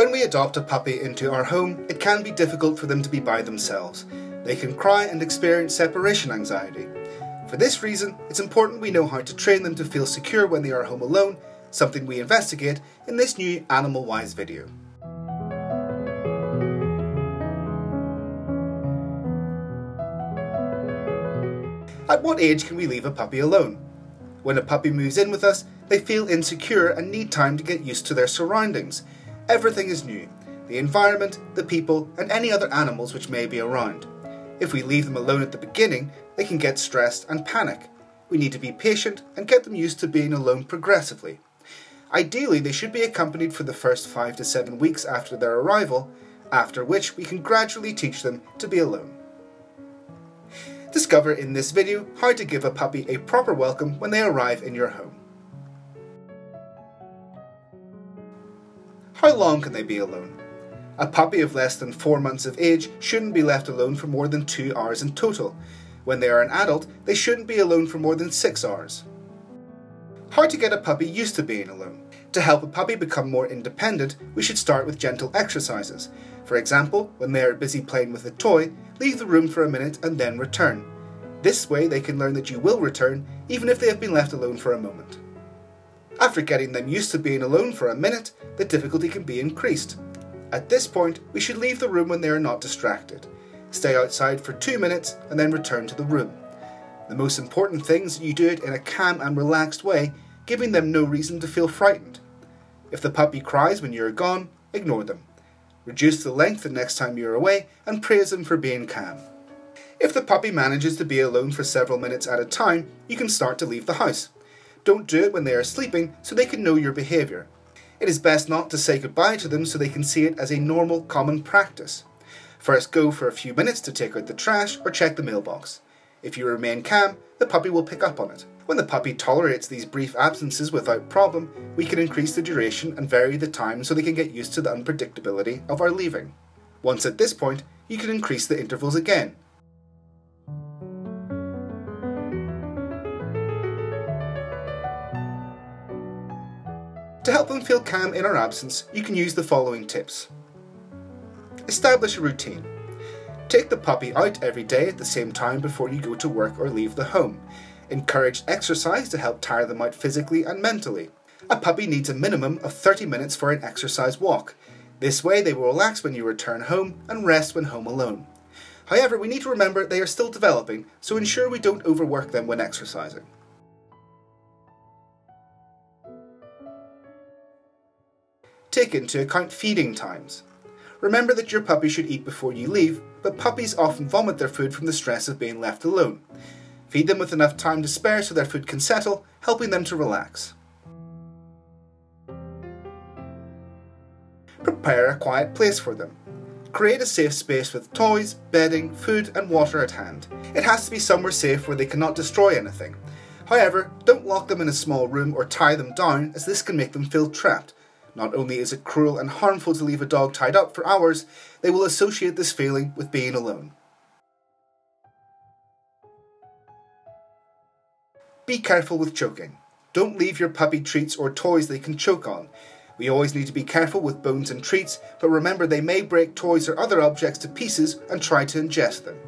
When we adopt a puppy into our home, it can be difficult for them to be by themselves. They can cry and experience separation anxiety. For this reason, it's important we know how to train them to feel secure when they are home alone, something we investigate in this new AnimalWised video. At what age can we leave a puppy alone? When a puppy moves in with us, they feel insecure and need time to get used to their surroundings. Everything is new: the environment, the people, and any other animals which may be around. If we leave them alone at the beginning, they can get stressed and panic. We need to be patient and get them used to being alone progressively. Ideally, they should be accompanied for the first 5 to 7 weeks after their arrival, after which we can gradually teach them to be alone. Discover in this video how to give a puppy a proper welcome when they arrive in your home. How long can they be alone? A puppy of less than 4 months of age shouldn't be left alone for more than 2 hours in total. When they are an adult, they shouldn't be alone for more than 6 hours. How to get a puppy used to being alone. To help a puppy become more independent, we should start with gentle exercises. For example, when they are busy playing with a toy, leave the room for a minute and then return. This way they can learn that you will return, even if they have been left alone for a moment. After getting them used to being alone for a minute, the difficulty can be increased. At this point, we should leave the room when they are not distracted. Stay outside for 2 minutes and then return to the room. The most important thing is you do it in a calm and relaxed way, giving them no reason to feel frightened. If the puppy cries when you are gone, ignore them. Reduce the length the next time you are away and praise them for being calm. If the puppy manages to be alone for several minutes at a time, you can start to leave the house. Don't do it when they are sleeping so they can know your behaviour. It is best not to say goodbye to them so they can see it as a normal, common practice. First go for a few minutes to take out the trash or check the mailbox. If you remain calm, the puppy will pick up on it. When the puppy tolerates these brief absences without problem, we can increase the duration and vary the time so they can get used to the unpredictability of our leaving. Once at this point, you can increase the intervals again. To help them feel calm in our absence, you can use the following tips. Establish a routine. Take the puppy out every day at the same time before you go to work or leave the home. Encourage exercise to help tire them out physically and mentally. A puppy needs a minimum of 30 minutes for an exercise walk. This way they will relax when you return home and rest when home alone. However, we need to remember they are still developing, so ensure we don't overwork them when exercising. Take into account feeding times. Remember that your puppy should eat before you leave, but puppies often vomit their food from the stress of being left alone. Feed them with enough time to spare so their food can settle, helping them to relax. Prepare a quiet place for them. Create a safe space with toys, bedding, food and water at hand. It has to be somewhere safe where they cannot destroy anything. However, don't lock them in a small room or tie them down, as this can make them feel trapped. Not only is it cruel and harmful to leave a dog tied up for hours, they will associate this feeling with being alone. Be careful with choking. Don't leave your puppy treats or toys they can choke on. We always need to be careful with bones and treats, but remember they may break toys or other objects to pieces and try to ingest them.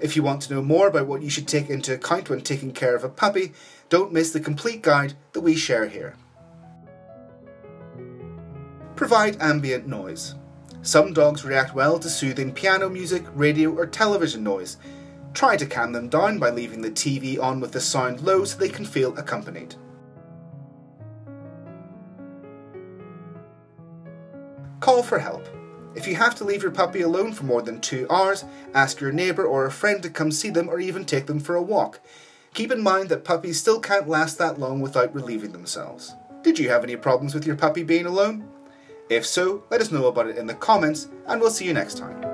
If you want to know more about what you should take into account when taking care of a puppy, don't miss the complete guide that we share here. Provide ambient noise. Some dogs react well to soothing piano music, radio or television noise. Try to calm them down by leaving the TV on with the sound low so they can feel accompanied. Call for help. If you have to leave your puppy alone for more than 2 hours, ask your neighbour or a friend to come see them or even take them for a walk. Keep in mind that puppies still can't last that long without relieving themselves. Did you have any problems with your puppy being alone? If so, let us know about it in the comments, and we'll see you next time.